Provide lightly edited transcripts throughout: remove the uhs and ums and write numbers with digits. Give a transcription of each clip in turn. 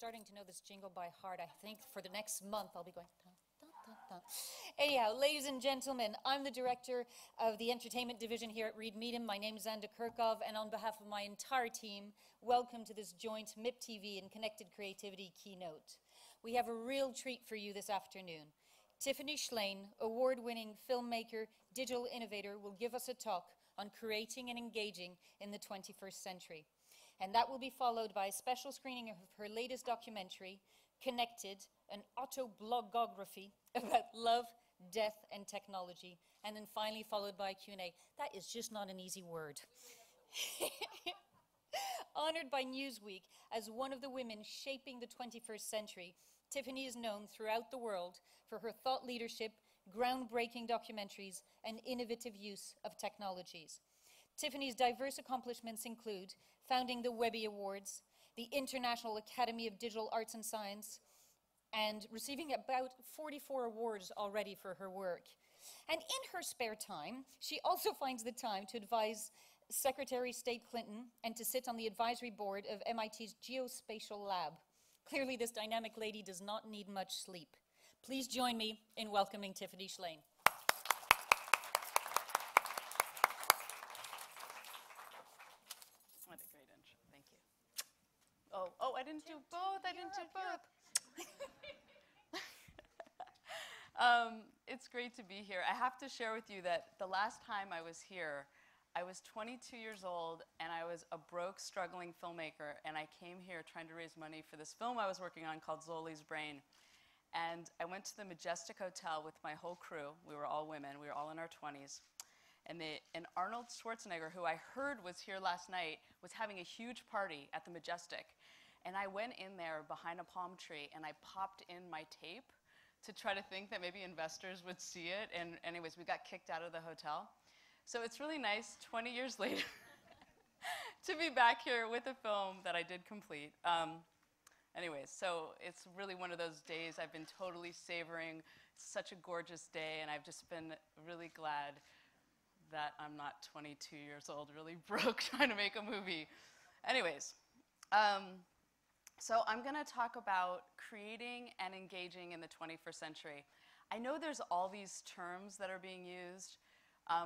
starting to know this jingle by heart. I think for the next month I'll be going... Dun, dun, dun, dun. Anyhow, ladies and gentlemen, I'm the director of the entertainment division here at Reed Midem. My name is Anda Kirkov, and on behalf of my entire team, welcome to this joint MIP TV and Connected Creativity keynote. We have a real treat for you this afternoon. Tiffany Shlain, award-winning filmmaker, digital innovator, will give us a talk on creating and engaging in the 21st century. And that will be followed by a special screening of her latest documentary, Connected: An Autoblogography about Love, Death, and Technology. And then finally followed by a Q&A. That is just not an easy word. Honored by Newsweek as one of the women shaping the 21st century, Tiffany is known throughout the world for her thought leadership, groundbreaking documentaries, and innovative use of technologies. Tiffany's diverse accomplishments include founding the Webby Awards, the International Academy of Digital Arts and Sciences, and receiving about 44 awards already for her work. And in her spare time, she also finds the time to advise Secretary of State Clinton and to sit on the advisory board of MIT's Geospatial Lab. Clearly, this dynamic lady does not need much sleep. Please join me in welcoming Tiffany Shlain. What a great intro. Thank you. Oh, I didn't do both. I didn't do both. It's great to be here. I have to share with you that the last time I was here, I was 22 years old, and I was a broke, struggling filmmaker, and I came here trying to raise money for this film I was working on called Zoli's Brain. And I went to the Majestic Hotel with my whole crew. We were all women. We were all in our 20s. And Arnold Schwarzenegger, who I heard was here last night, was having a huge party at the Majestic. And I went in there behind a palm tree, and I popped in my tape to try to think that maybe investors would see it. And anyways, we got kicked out of the hotel. So it's really nice, 20 years later, to be back here with a film that I did complete. Anyways, so it's really one of those days I've been totally savoring. It's such a gorgeous day, and I've just been really glad that I'm not 22 years old, really broke, trying to make a movie. Anyways, so I'm going to talk about creating and engaging in the 21st century. I know there's all these terms that are being used.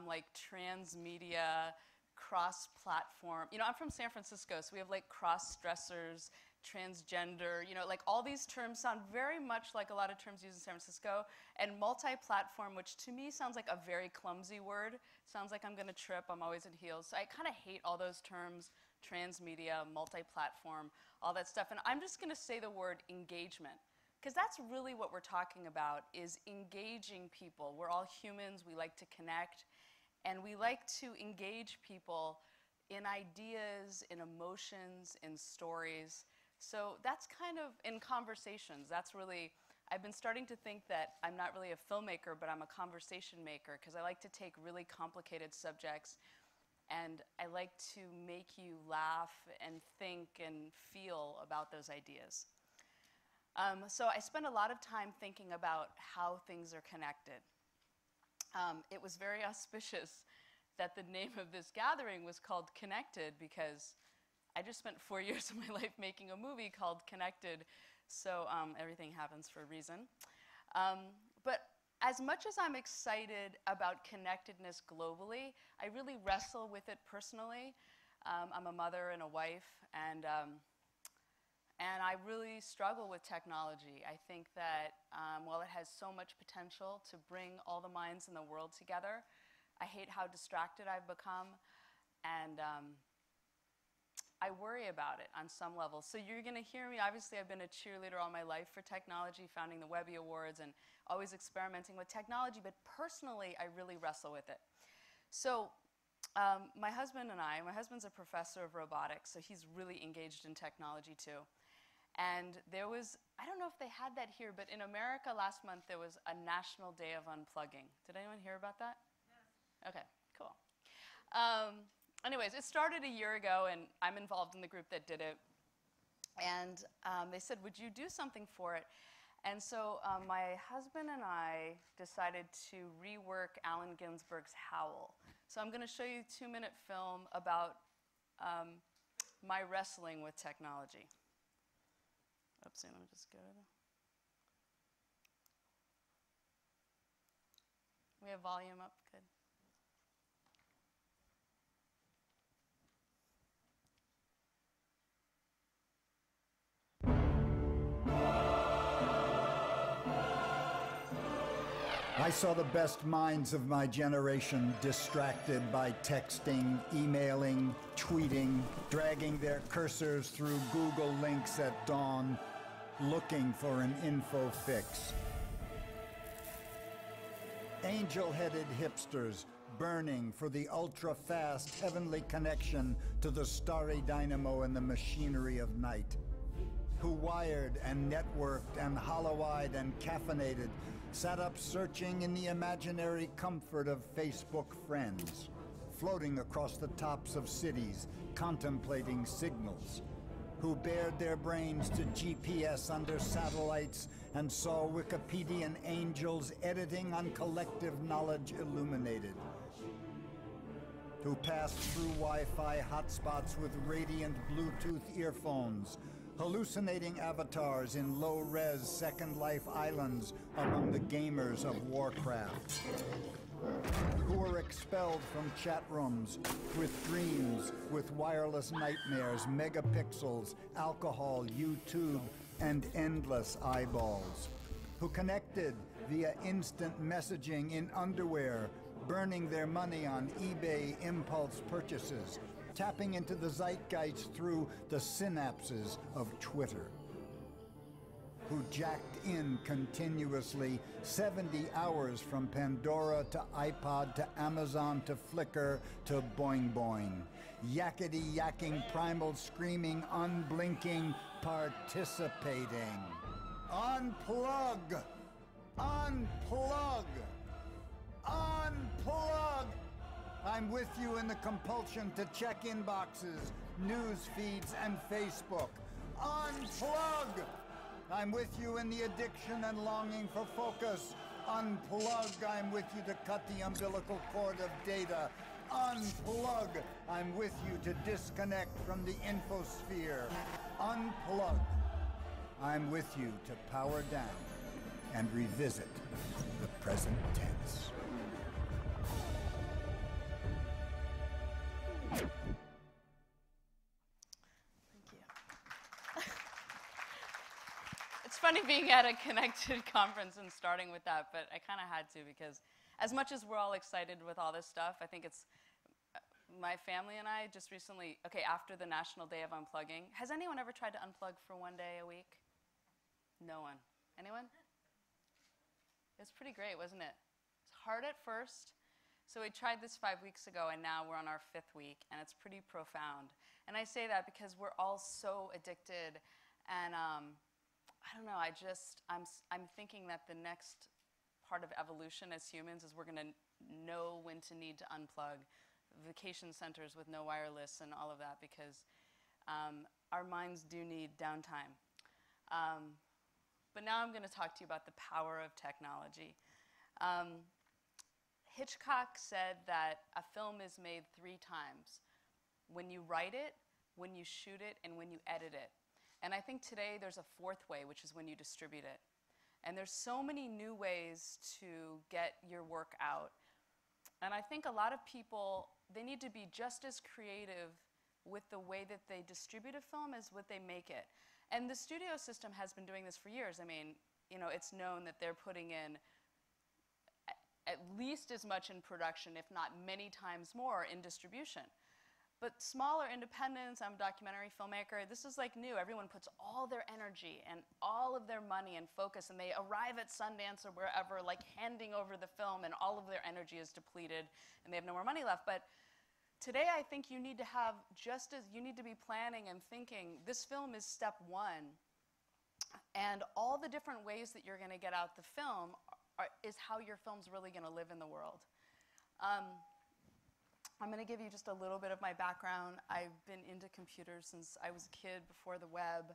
Like transmedia, cross-platform. You know, I'm from San Francisco, so we have like cross-dressers, transgender, you know, like all these terms sound very much like a lot of terms used in San Francisco, and multi-platform, which to me sounds like a very clumsy word. Sounds like I'm gonna trip, I'm always in heels. So I kind of hate all those terms, transmedia, multi-platform, all that stuff. And I'm just gonna say the word engagement, because that's really what we're talking about, is engaging people. We're all humans, we like to connect, and we like to engage people in ideas, in emotions, in stories. So that's kind of, in conversations, that's really, I've been starting to think that I'm not really a filmmaker, but I'm a conversation maker, because I like to take really complicated subjects, and I like to make you laugh and think and feel about those ideas. So I spent a lot of time thinking about how things are connected. It was very auspicious that the name of this gathering was called Connected, because I just spent 4 years of my life making a movie called Connected, so everything happens for a reason. But as much as I'm excited about connectedness globally, I really wrestle with it personally. I'm a mother and a wife, and I really struggle with technology. I think that while it has so much potential to bring all the minds in the world together, I hate how distracted I've become, and I worry about it on some level. So you're going to hear me. Obviously, I've been a cheerleader all my life for technology, founding the Webby Awards, and always experimenting with technology, but personally, I really wrestle with it. So my husband and I, my husband's a professor of robotics, so he's really engaged in technology too. And there was, I don't know if they had that here, but in America last month there was a National Day of Unplugging. Did anyone hear about that? No. Okay, cool. Anyways, it started a year ago, and I'm involved in the group that did it. And they said, would you do something for it? And so my husband and I decided to rework Allen Ginsberg's Howl. So I'm going to show you a 2-minute film about my wrestling with technology. Oopsie, let me just go there. We have volume up, good. I saw the best minds of my generation distracted by texting, emailing, tweeting, dragging their cursors through Google links at dawn, looking for an info fix. Angel-headed hipsters burning for the ultra-fast heavenly connection to the starry dynamo and the machinery of night, who wired and networked and hollow-eyed and caffeinated, sat up searching in the imaginary comfort of Facebook friends, floating across the tops of cities, contemplating signals, who bared their brains to GPS under satellites and saw Wikipedian angels editing on collective knowledge illuminated, who passed through Wi-Fi hotspots with radiant Bluetooth earphones, hallucinating avatars in low-res Second Life islands among the gamers of Warcraft, who were expelled from chat rooms with dreams, with wireless nightmares, megapixels, alcohol, YouTube, and endless eyeballs, who connected via instant messaging in underwear, burning their money on eBay impulse purchases, tapping into the zeitgeist through the synapses of Twitter, who jacked in continuously 70 hours from Pandora to iPod to Amazon to Flickr to Boing Boing, yakety-yacking, primal screaming, unblinking, participating. Unplug! Unplug! Unplug! I'm with you in the compulsion to check inboxes, news feeds, and Facebook. Unplug! I'm with you in the addiction and longing for focus. Unplug! I'm with you to cut the umbilical cord of data. Unplug! I'm with you to disconnect from the infosphere. Unplug! I'm with you to power down and revisit the present tense. Funny being at a Connected conference and starting with that, but I kind of had to because as much as we're all excited with all this stuff, I think it's my family and I just recently, okay, after the National Day of Unplugging, has anyone ever tried to unplug for one day a week? No one. Anyone? It's pretty great, wasn't it? It's hard at first. So we tried this 5 weeks ago, and now we're on our 5th week, and it's pretty profound. And I say that because we're all so addicted, and I don't know, I'm thinking that the next part of evolution as humans is we're going to know when to need to unplug, vacation centers with no wireless and all of that, because our minds do need downtime. But now I'm going to talk to you about the power of technology. Hitchcock said that a film is made 3 times, when you write it, when you shoot it, and when you edit it. And I think today there's a 4th way, which is when you distribute it. And there's so many new ways to get your work out. And I think a lot of people, they need to be just as creative with the way that they distribute a film as what they make it. And the studio system has been doing this for years. I mean, you know, it's known that they're putting in at least as much in production, if not many times more in distribution. But smaller independents, I'm a documentary filmmaker, this is like new. Everyone puts all their energy and all of their money and focus, and they arrive at Sundance or wherever, like handing over the film, and all of their energy is depleted, and they have no more money left. But today I think you need to have just as, you need to be planning and thinking, this film is step 1, and all the different ways that you're gonna get out the film is how your film's really gonna live in the world. I'm going to give you just a little bit of my background. I've been into computers since I was a kid, before the web,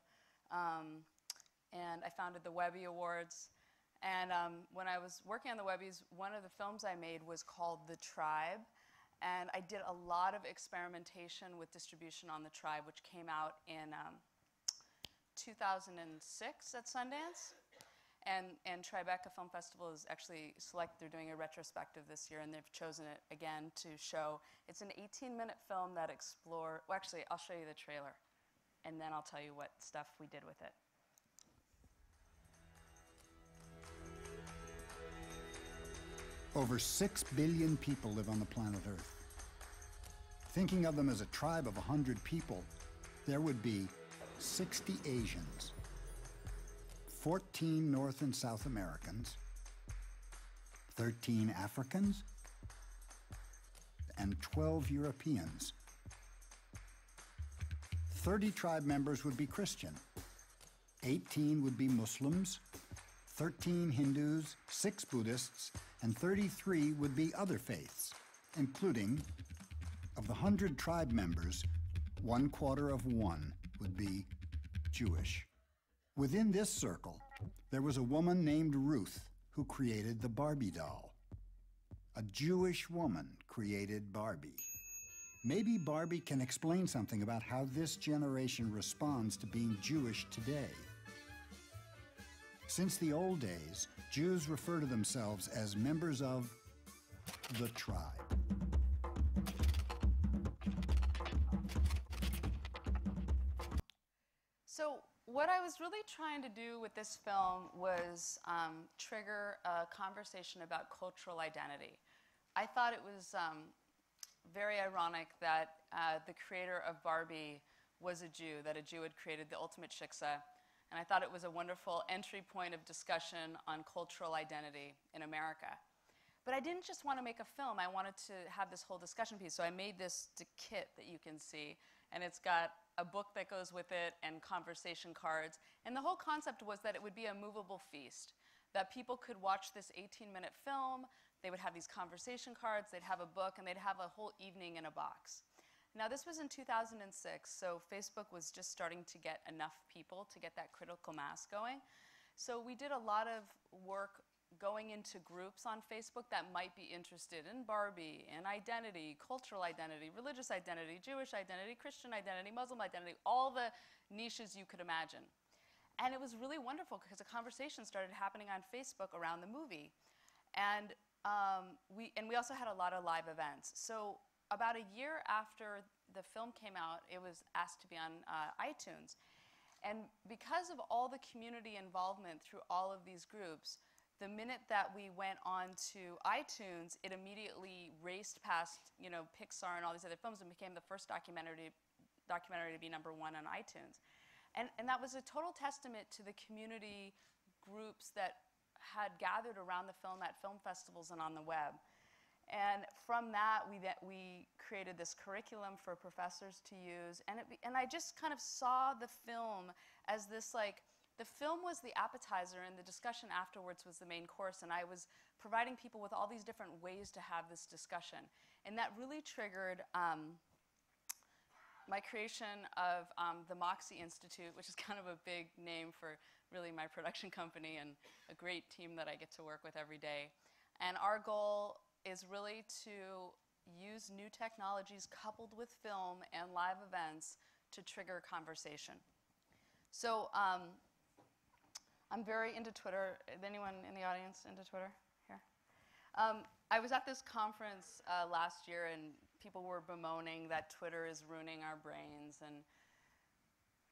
and I founded the Webby Awards. And when I was working on the Webbies, one of the films I made was called The Tribe, and I did a lot of experimentation with distribution on The Tribe, which came out in 2006 at Sundance. And Tribeca Film Festival is actually selected. They're doing a retrospective this year, and they've chosen it again to show. It's an 18-minute film that explores. Well, actually, I'll show you the trailer, and then I'll tell you what stuff we did with it. Over 6 billion people live on the planet Earth. Thinking of them as a tribe of 100 people, there would be 60 Asians, 14 North and South Americans, 13 Africans, and 12 Europeans. 30 tribe members would be Christian, 18 would be Muslims, 13 Hindus, 6 Buddhists, and 33 would be other faiths, including, of the 100 tribe members, 1/4 of one would be Jewish. Within this circle, there was a woman named Ruth who created the Barbie doll. A Jewish woman created Barbie. Maybe Barbie can explain something about how this generation responds to being Jewish today. Since the old days, Jews refer to themselves as members of the tribe. So, what I was really trying to do with this film was trigger a conversation about cultural identity. I thought it was very ironic that the creator of Barbie was a Jew, that a Jew had created the ultimate shiksa, and I thought it was a wonderful entry point of discussion on cultural identity in America. But I didn't just want to make a film, I wanted to have this whole discussion piece, so I made this kit that you can see, and it's got a book that goes with it, and conversation cards. And the whole concept was that it would be a movable feast, that people could watch this 18-minute film, they would have these conversation cards, they'd have a book, and they'd have a whole evening in a box. Now, this was in 2006, so Facebook was just starting to get enough people to get that critical mass going. So we did a lot of work going into groups on Facebook that might be interested in Barbie, in identity, cultural identity, religious identity, Jewish identity, Christian identity, Muslim identity, all the niches you could imagine. And it was really wonderful because a conversation started happening on Facebook around the movie. And we also had a lot of live events. So about a year after the film came out, it was asked to be on iTunes. And because of all the community involvement through all of these groups, the minute that we went on to iTunes, it immediately raced past, you know, Pixar and all these other films and became the first documentary to be #1 on iTunes. And that was a total testament to the community groups that had gathered around the film at film festivals and on the web. And from that, we created this curriculum for professors to use. And I just kind of saw the film as this, like, the film was the appetizer, and the discussion afterwards was the main course, and I was providing people with all these different ways to have this discussion. And that really triggered my creation of the Moxie Institute, which is kind of a big name for really my production company and a great team that I get to work with every day. And our goal is really to use new technologies coupled with film and live events to trigger conversation. So, I'm very into Twitter. Is anyone in the audience into Twitter here? I was at this conference last year, and people were bemoaning that Twitter is ruining our brains and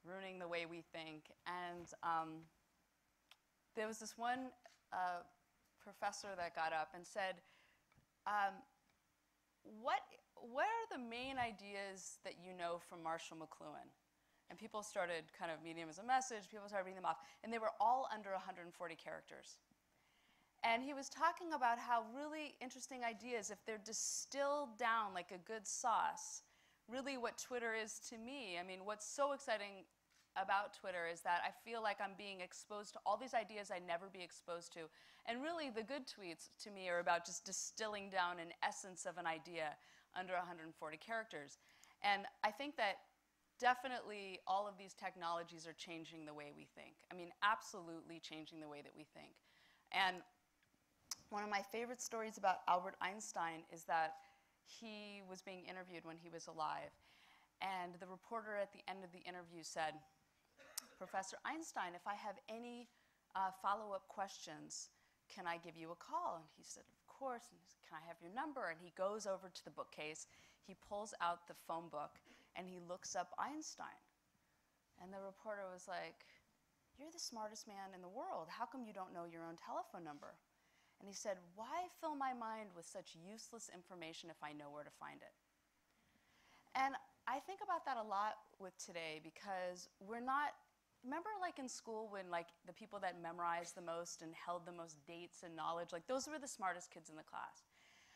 ruining the way we think. And there was this one professor that got up and said, what are the main ideas that you know from Marshall McLuhan? And people started kind of reading them as a message, people started reading them off, and they were all under 140 characters. And he was talking about how really interesting ideas, if they're distilled down like a good sauce, really what Twitter is to me. I mean, what's so exciting about Twitter is that I feel like I'm being exposed to all these ideas I'd never be exposed to. And really, the good tweets to me are about just distilling down an essence of an idea under 140 characters. And I think that definitely, all of these technologies are changing the way we think. I mean, absolutely changing the way that we think. And one of my favorite stories about Albert Einstein is that he was being interviewed when he was alive. And the reporter at the end of the interview said, Professor Einstein, if I have any follow-up questions, can I give you a call? And he said, of course. And he said, can I have your number? And he goes over to the bookcase. He pulls out the phone book, and he looks up Einstein. And the reporter was like, you're the smartest man in the world. How come you don't know your own telephone number? And he said, why fill my mind with such useless information if I know where to find it? And I think about that a lot with today, because we're not, remember like in school when like the people that memorized the most and held the most dates and knowledge, like those were the smartest kids in the class.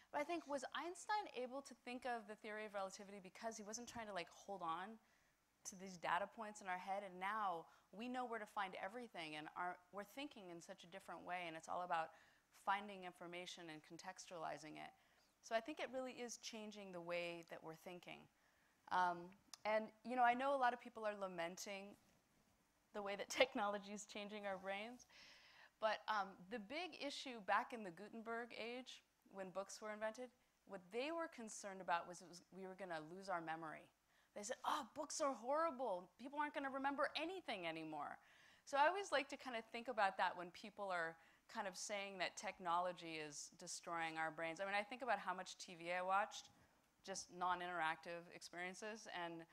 But I think, was Einstein able to think of the theory of relativity because he wasn't trying to like hold on to these data points in our head, and now we know where to find everything, and we're thinking in such a different way, and it's all about finding information and contextualizing it. So I think it really is changing the way that we're thinking. And you know, I know a lot of people are lamenting the way that technology is changing our brains, but the big issue back in the Gutenberg age, when books were invented, what they were concerned about was we were gonna lose our memory. They said, oh, books are horrible. People aren't going to remember anything anymore. So I always like to kind of think about that when people are kind of saying that technology is destroying our brains. I mean, I think about how much TV I watched, just non-interactive experiences, and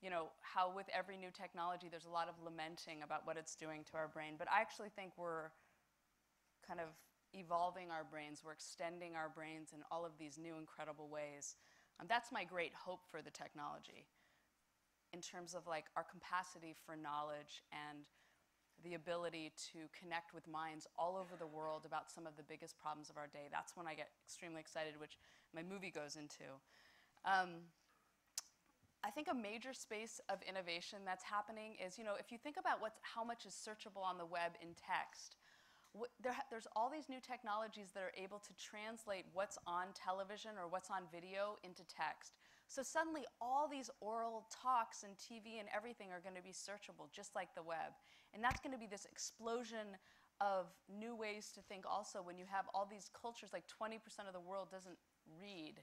you know, how with every new technology, there's a lot of lamenting about what it's doing to our brain. But I actually think we're kind of evolving our brains. We're extending our brains in all of these new incredible ways. That's my great hope for the technology, in terms of like our capacity for knowledge and the ability to connect with minds all over the world about some of the biggest problems of our day. That's when I get extremely excited, which my movie goes into. I think a major space of innovation that's happening is, you know, if you think about how much is searchable on the web in text, there's all these new technologies that are able to translate what's on television or what's on video into text. So suddenly all these oral talks and TV and everything are going to be searchable, just like the web. And that's going to be this explosion of new ways to think also when you have all these cultures, like 20% of the world doesn't read.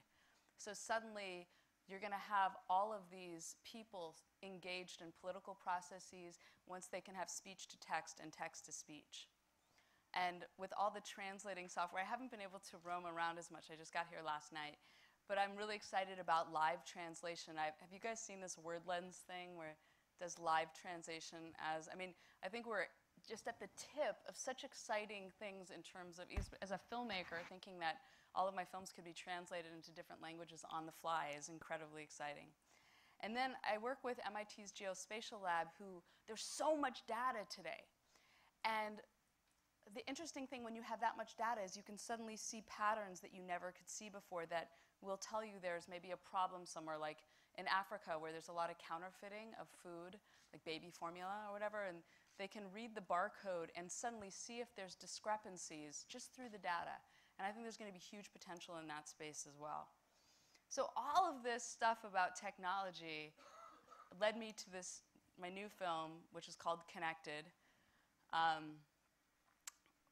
So suddenly you're going to have all of these people engaged in political processes once they can have speech to text and text to speech. And with all the translating software, I haven't been able to roam around as much. I just got here last night. But I'm really excited about live translation. Have you guys seen this Word Lens thing where it does live translation as, I mean, I think we're just at the tip of such exciting things in terms of, as a filmmaker, thinking that all of my films could be translated into different languages on the fly is incredibly exciting. And then I work with MIT's Geospatial Lab, who, there's so much data today. And the interesting thing when you have that much data is you can suddenly see patterns that you never could see before that will tell you there's maybe a problem somewhere, like in Africa where there's a lot of counterfeiting of food, like baby formula or whatever, and they can read the barcode and suddenly see if there's discrepancies just through the data. And I think there's going to be huge potential in that space as well. So all of this stuff about technology led me to this, my new film, which is called Connected.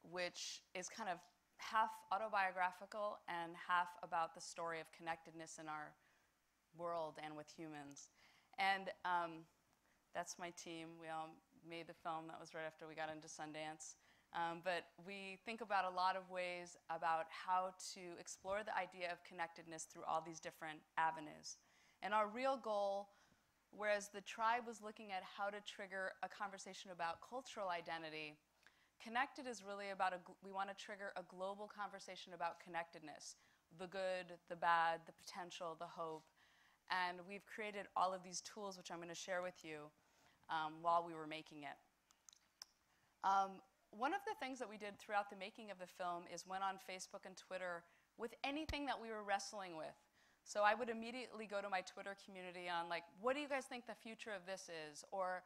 Which is kind of half autobiographical and half about the story of connectedness in our world and with humans. And that's my team. We all made the film. That was right after we got into Sundance. But we think about a lot of ways about how to explore the idea of connectedness through all these different avenues. And our real goal, whereas The Tribe was looking at how to trigger a conversation about cultural identity, Connected is really about, we want to trigger a global conversation about connectedness, the good, the bad, the potential, the hope. And we've created all of these tools, which I'm going to share with you while we were making it. One of the things that we did throughout the making of the film is went on Facebook and Twitter with anything that we were wrestling with. So I would immediately go to my Twitter community on like, what do you guys think the future of this is? Or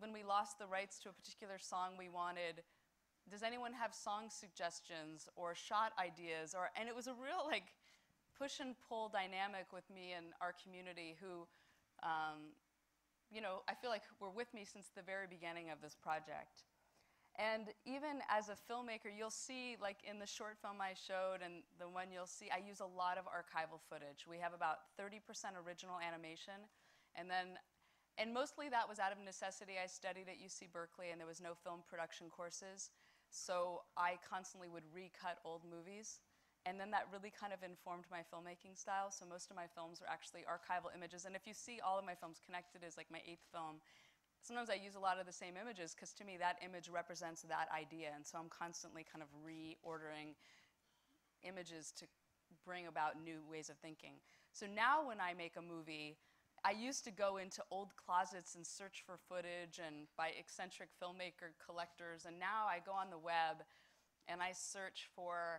when we lost the rights to a particular song we wanted, does anyone have song suggestions or shot ideas? And it was a real like push and pull dynamic with me and our community who, you know, I feel like were with me since the very beginning of this project. And even as a filmmaker, you'll see like in the short film I showed and the one you'll see, I use a lot of archival footage. We have about 30% original animation, and then And mostly that was out of necessity. I studied at UC Berkeley, and there was no film production courses. So I constantly would recut old movies. And then that really kind of informed my filmmaking style. So most of my films were actually archival images. And if you see all of my films, Connected is like my 8th film. Sometimes I use a lot of the same images, because to me, that image represents that idea. And so I'm constantly kind of reordering images to bring about new ways of thinking. So now when I make a movie, I used to go into old closets and search for footage, and by eccentric filmmaker collectors. And now I go on the web and I search for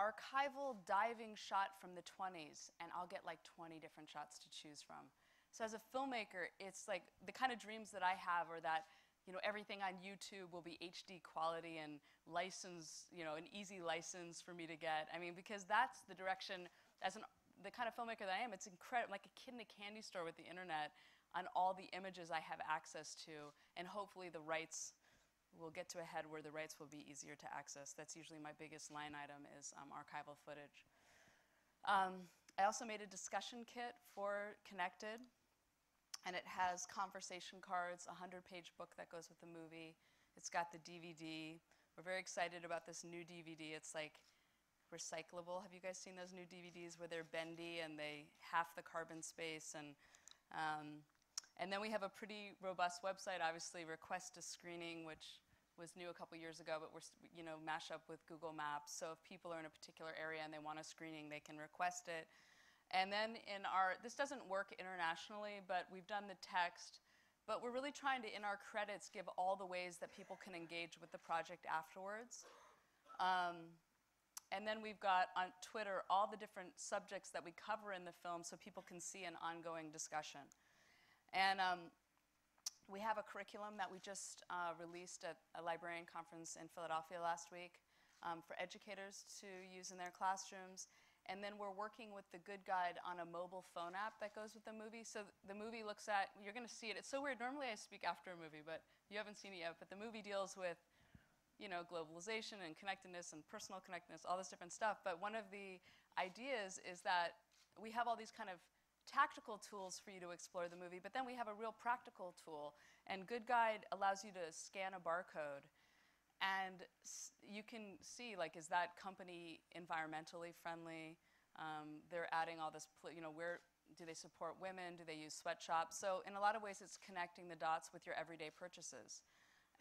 archival diving shot from the 20s, and I'll get like 20 different shots to choose from. So as a filmmaker, it's like the kind of dreams that I have are that, you know, everything on YouTube will be HD quality and license, you know, an easy license for me to get. I mean, because that's the direction, as the kind of filmmaker that I am, it's incredible, like a kid in a candy store with the internet on all the images I have access to, and hopefully the rights we'll get to a head where the rights will be easier to access. That's usually my biggest line item is archival footage. I also made a discussion kit for Connected, and it has conversation cards, a 100-page book that goes with the movie. It's got the DVD. We're very excited about this new DVD. It's like recyclable. Have you guys seen those new DVDs where they're bendy and they half the carbon space? And then we have a pretty robust website, obviously, Request a Screening, which was new a couple years ago, but we're, you know, mash up with Google Maps. So if people are in a particular area and they want a screening, they can request it. And then in our, this doesn't work internationally, but we've done the text. But we're really trying to, in our credits, give all the ways that people can engage with the project afterwards. And then we've got on Twitter all the different subjects that we cover in the film so people can see an ongoing discussion. And we have a curriculum that we just released at a librarian conference in Philadelphia last week for educators to use in their classrooms. And then we're working with The Good Guide on a mobile phone app that goes with the movie. So the movie looks at, you're going to see it. It's so weird. Normally I speak after a movie, but you haven't seen it yet. But the movie deals with, you know, globalization and connectedness and personal connectedness, all this different stuff. But one of the ideas is that we have all these kind of tactical tools for you to explore the movie, but then we have a real practical tool. And Good Guide allows you to scan a barcode, and you can see, like, is that company environmentally friendly? They're adding all this, you know, where do they support women? Do they use sweatshops? So in a lot of ways, it's connecting the dots with your everyday purchases.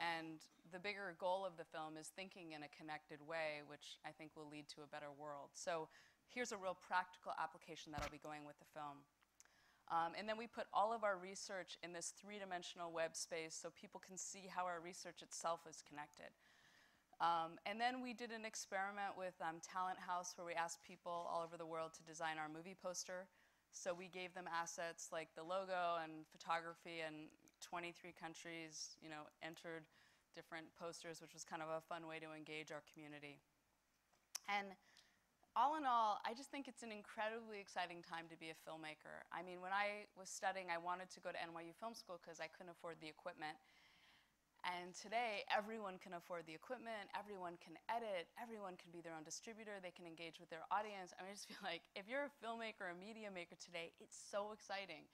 And the bigger goal of the film is thinking in a connected way, which I think will lead to a better world. So here's a real practical application that'll be going with the film. And then we put all of our research in this three-dimensional web space so people can see how our research itself is connected. And then we did an experiment with Talent House where we asked people all over the world to design our movie poster. So we gave them assets like the logo and photography, and 23 countries, you know, entered different posters, which was kind of a fun way to engage our community. And all in all, I just think it's an incredibly exciting time to be a filmmaker. I mean, when I was studying, I wanted to go to NYU Film School because I couldn't afford the equipment. And today, everyone can afford the equipment, everyone can edit, everyone can be their own distributor, they can engage with their audience. I mean, I just feel like if you're a filmmaker, a media maker today, it's so exciting.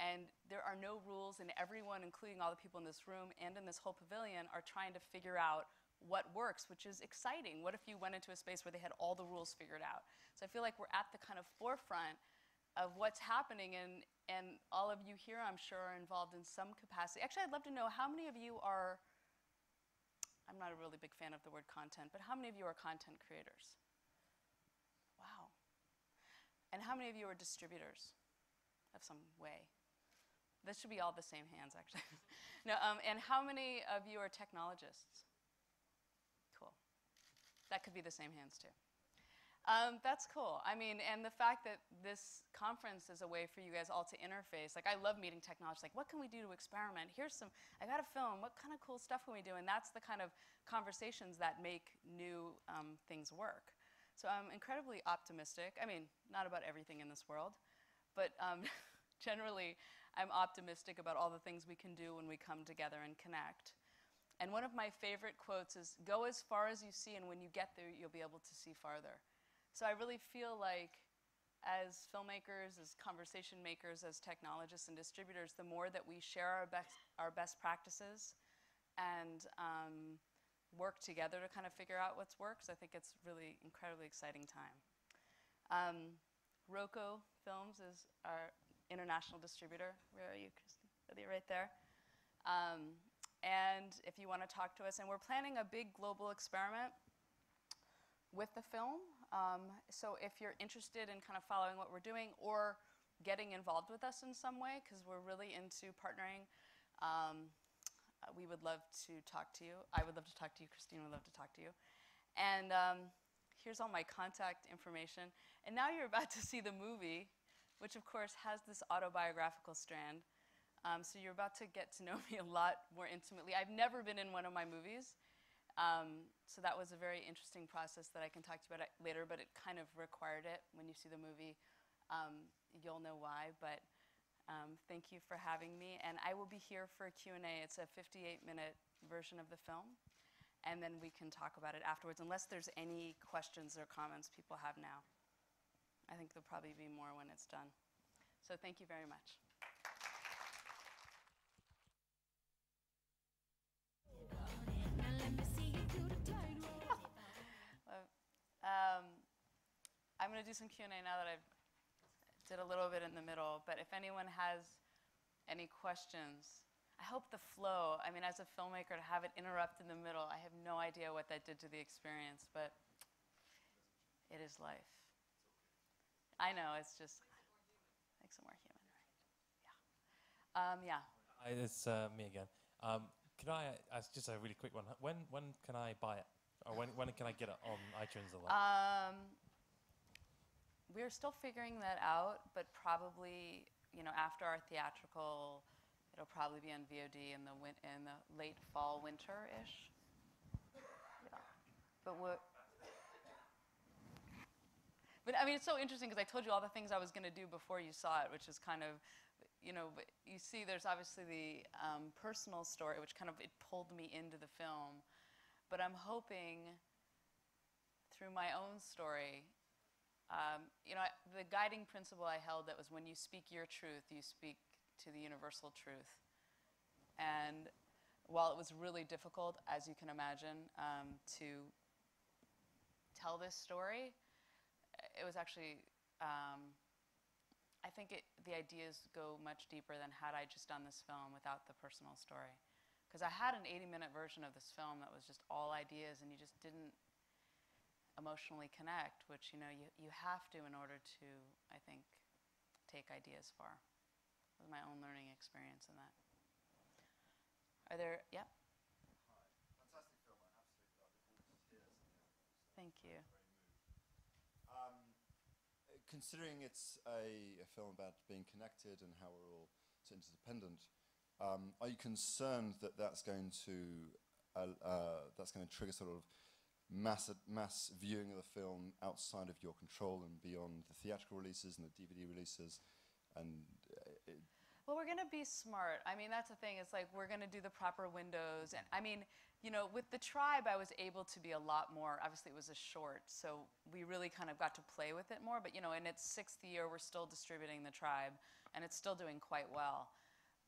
And there are no rules, and everyone, including all the people in this room and in this whole pavilion, are trying to figure out what works, which is exciting. What if you went into a space where they had all the rules figured out? So I feel like we're at the kind of forefront of what's happening, and all of you here, I'm sure, are involved in some capacity. Actually, I'd love to know how many of you are, I'm not a really big fan of the word content, but how many of you are content creators? Wow. And how many of you are distributors of some way? This should be all the same hands, actually. No, and how many of you are technologists? That could be the same hands, too. That's cool. I mean, and the fact that this conference is a way for you guys all to interface. Like, I love meeting technologists. Like, what can we do to experiment? Here's some, I got a film. What kind of cool stuff can we do? And that's the kind of conversations that make new things work. So I'm incredibly optimistic. I mean, not about everything in this world, but generally, I'm optimistic about all the things we can do when we come together and connect. And one of my favorite quotes is, go as far as you see, and when you get there, you'll be able to see farther. So I really feel like as filmmakers, as conversation makers, as technologists and distributors, the more that we share our best practices and work together to kind of figure out what works, I think it's really incredibly exciting time. Rocco Films is our international distributor. Where are you, Christine? Are you right there? And if you want to talk to us, and we're planning a big global experiment with the film. So if you're interested in kind of following what we're doing or getting involved with us in some way, because we're really into partnering, we would love to talk to you. I would love to talk to you. Christine would love to talk to you. And here's all my contact information. And now you're about to see the movie, which of course has this autobiographical strand. So you're about to get to know me a lot more intimately. I've never been in one of my movies. So that was a very interesting process that I can talk to you about later, but it kind of required it. When you see the movie, you'll know why. But thank you for having me. And I will be here for a Q&A. It's a 58-minute version of the film. And then we can talk about it afterwards, unless there's any questions or comments people have now. I think there'll probably be more when it's done. So thank you very much. I'm going to do some Q&A now that I've did a little bit in the middle. But if anyone has any questions, I hope the flow, I mean, as a filmmaker, to have it interrupt in the middle, I have no idea what that did to the experience. But it is life. I know, it's just makes it more human, right? Yeah. Yeah. Hi, it's me again. Can I ask just a really quick one? When can I buy it? Or when can I get it on iTunes or that? We're still figuring that out, but probably, you know, after our theatrical, it'll probably be on VOD in the late fall, winter-ish. Yeah. But I mean, it's so interesting because I told you all the things I was going to do before you saw it, which is kind of, you know, you see there's obviously the personal story, which kind of, it pulled me into the film. But I'm hoping, through my own story, you know, the guiding principle I held that was when you speak your truth, you speak to the universal truth. And while it was really difficult, as you can imagine, to tell this story, it was actually, I think the ideas go much deeper than had I just done this film without the personal story. Because I had an 80-minute version of this film that was just all ideas, and you just didn't emotionally connect, which, you know, you have to in order to, I think, take ideas far. It was my own learning experience in that. Are there, yeah? Hi. Fantastic film. I absolutely love it. All the tears in there, so thank you. Very moved. Considering it's a film about being connected and how we're all so interdependent, are you concerned that that's going to trigger sort of mass viewing of the film outside of your control and beyond the theatrical releases and the DVD releases? And well, we're going to be smart. I mean, that's the thing. It's like we're going to do the proper windows. And I mean, you know, with The Tribe, I was able to be a lot more. Obviously, it was a short, so we really kind of got to play with it more. But, you know, in its 6th year, we're still distributing The Tribe, and it's still doing quite well.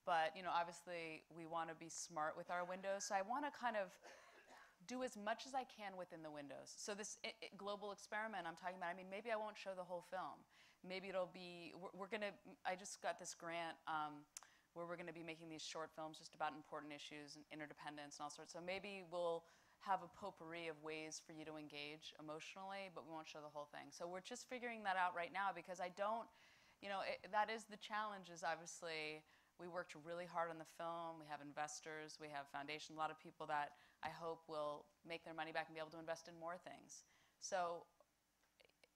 But, you know, obviously, we want to be smart with our windows. So I want to kind of do as much as I can within the windows. So this global experiment I'm talking about, I mean, maybe I won't show the whole film. Maybe it'll be, we're going to, I just got this grant where we're going to be making these short films just about important issues and interdependence and all sorts. So maybe we'll have a potpourri of ways for you to engage emotionally, but we won't show the whole thing. So we're just figuring that out right now because I don't, you know, that is the challenge is obviously, we worked really hard on the film. We have investors. We have foundations. A lot of people that I hope will make their money back and be able to invest in more things. So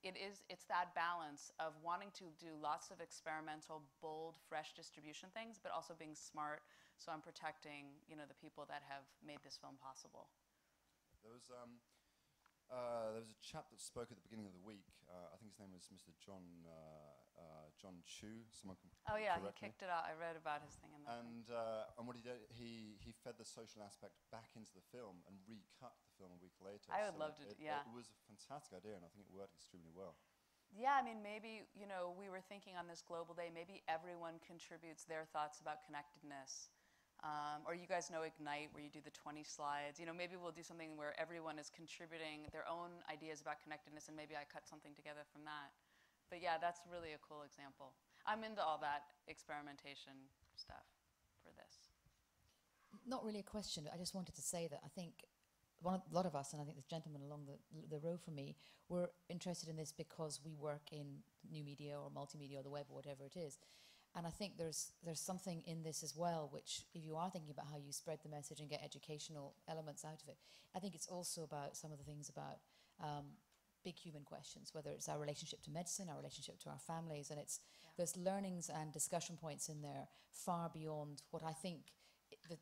it's that balance of wanting to do lots of experimental, bold, fresh distribution things, but also being smart. So I'm protecting, you know, the people that have made this film possible. There was a chap that spoke at the beginning of the week. I think his name was Mr. John Chu. Someone can correct me. Oh yeah, he kicked it out. I read about his thing in the week. And what he did, he fed the social aspect back into the film and recut the film a week later. I would love to do, yeah. It was a fantastic idea, and I think it worked extremely well. Yeah, I mean, maybe, you know, we were thinking on this global day, maybe everyone contributes their thoughts about connectedness. Or you guys know Ignite, where you do the 20 slides. You know, maybe we'll do something where everyone is contributing their own ideas about connectedness, and maybe I cut something together from that. But yeah, that's really a cool example. I'm into all that experimentation stuff for this. Not really a question, but I just wanted to say that I think a lot of us, and I think this gentleman along the row from me, were interested in this because we work in new media or multimedia or the web or whatever it is. And I think there's something in this as well, which if you are thinking about how you spread the message and get educational elements out of it, I think it's also about some of the things about big human questions, whether it's our relationship to medicine, our relationship to our families, and it's there's learnings and discussion points in there far beyond what I think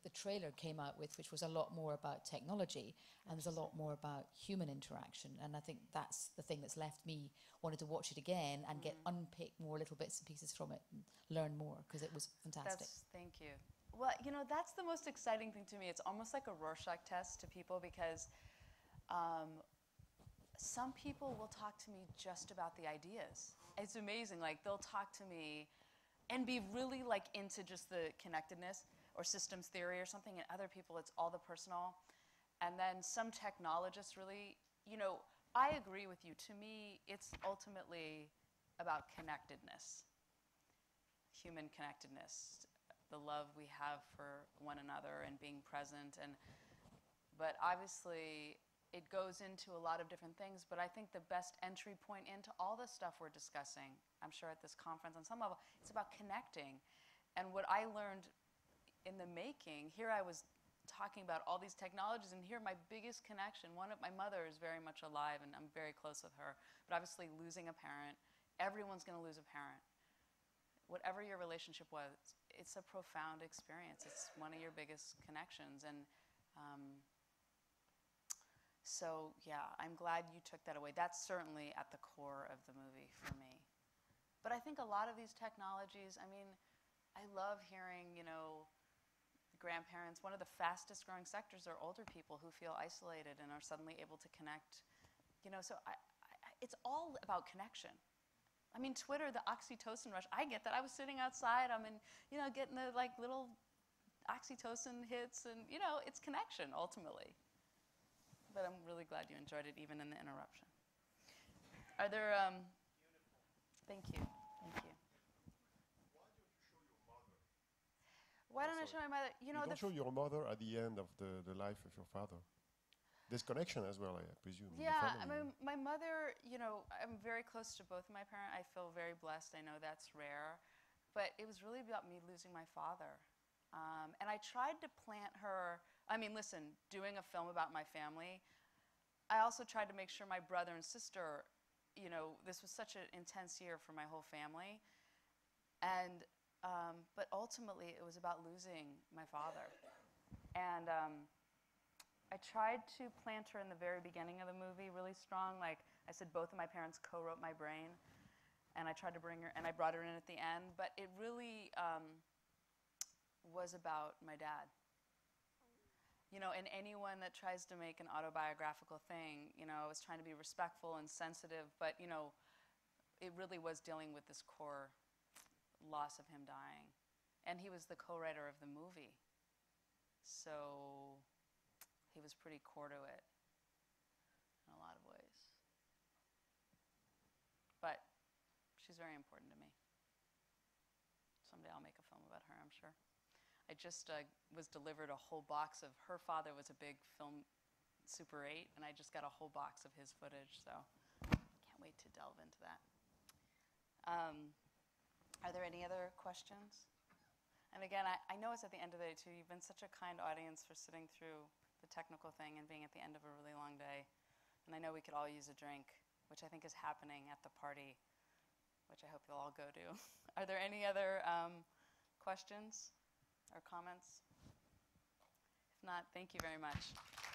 the trailer came out with, which was a lot more about technology, and there's a lot more about human interaction. And I think that's the thing that's left me wanted to watch it again and get unpick more little bits and pieces from it and learn more, because it was fantastic. Thank you. Well, you know, that's the most exciting thing to me. It's almost like a Rorschach test to people, because some people will talk to me just about the ideas. It's amazing. Like, they'll talk to me and be really, like, into just the connectedness or systems theory or something, and other people it's all the personal. And then some technologists really, you know, I agree with you. To me, it's ultimately about connectedness, human connectedness, the love we have for one another and being present. And, but obviously, it goes into a lot of different things, but I think the best entry point into all the stuff we're discussing, I'm sure at this conference on some level, it's about connecting. And what I learned in the making, here I was talking about all these technologies, and here my biggest connection, one of my mother is very much alive, and I'm very close with her, but obviously losing a parent, everyone's going to lose a parent. Whatever your relationship was, it's a profound experience. It's one of your biggest connections. And so, yeah, I'm glad you took that away. That's certainly at the core of the movie for me. But I think a lot of these technologies, I mean, I love hearing, you know, grandparents, one of the fastest growing sectors are older people who feel isolated and are suddenly able to connect. You know, so it's all about connection. I mean, Twitter, the oxytocin rush, I get that. I was sitting outside, I'm in, you know, getting the like little oxytocin hits, and you know, it's connection ultimately. But I'm really glad you enjoyed it, even in the interruption. Are there, thank you, thank you. Why don't I show my mother? You know, you don't show your mother at the end of the life of your father. There's connection as well, I presume. Yeah, I mean, my mother, you know, I'm very close to both of my parents. I feel very blessed. I know that's rare. But it was really about me losing my father. And I tried to plant her. I mean, listen, doing a film about my family, I also tried to make sure my brother and sister, you know, this was such an intense year for my whole family. And but ultimately, it was about losing my father. And I tried to plant her in the very beginning of the movie really strong. Like I said, both of my parents co-wrote my brain. And I tried to bring her, and I brought her in at the end. But it really was about my dad. You know, and anyone that tries to make an autobiographical thing, you know, I was trying to be respectful and sensitive. But, you know, it really was dealing with this core loss of him dying. And he was the co-writer of the movie. So he was pretty core to it in a lot of ways. But she's very important to me. Someday I'll make a film about her, I'm sure. I just was delivered a whole box of, her father was a big film, Super 8, and I just got a whole box of his footage, so can't wait to delve into that. Are there any other questions? And again, I know it's at the end of the day, too. You've been such a kind audience for sitting through the technical thing and being at the end of a really long day. And I know we could all use a drink, which I think is happening at the party, which I hope you'll all go to. Are there any other questions or comments? If not, thank you very much.